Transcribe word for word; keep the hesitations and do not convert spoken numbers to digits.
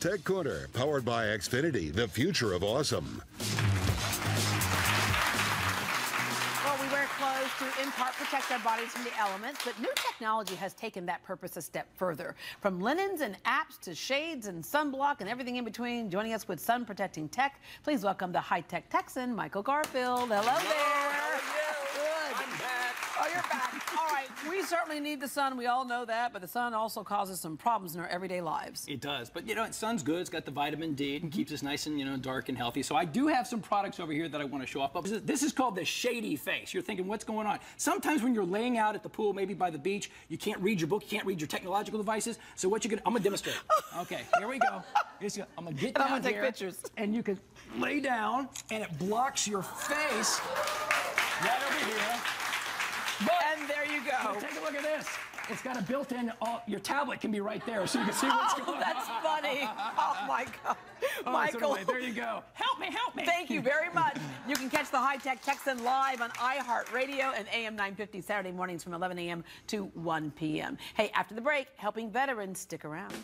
Tech Corner, powered by Xfinity, the future of awesome. Well, we wear clothes to in part protect our bodies from the elements, but new technology has taken that purpose a step further. From linens and apps to shades and sunblock and everything in between, joining us with sun protecting tech, please welcome the high-tech Texan, Michael Garfield. Hello, Hello there. How are you? Good. I'm back. Oh, you're back. All right. We certainly need the sun. We all know that. But the sun also causes some problems in our everyday lives. It does. But, you know, the sun's good. It's got the vitamin D. It mm-hmm. keeps us nice and, you know, dark and healthy. So I do have some products over here that I want to show off. But this is, this is called the Shady Face. You're thinking, what's going on? Sometimes when you're laying out at the pool, maybe by the beach, you can't read your book. You can't read your technological devices. So what you can, I'm going to demonstrate. Okay. Here we go. I'm going to get down and I'm going to take pictures. And you can lay down, and it blocks your face right over here. But and there you go. Take a look at this. It's got a built-in, uh, your tablet can be right there, so you can see what's oh, going on. That's funny. Oh, my God. Oh, Michael. So anyway, there you go. Help me, help me. Thank you very much. You can catch the High-Tech Texan live on iHeartRadio and A M nine fifty Saturday mornings from eleven a m to one p m Hey, after the break, helping veterans, stick around.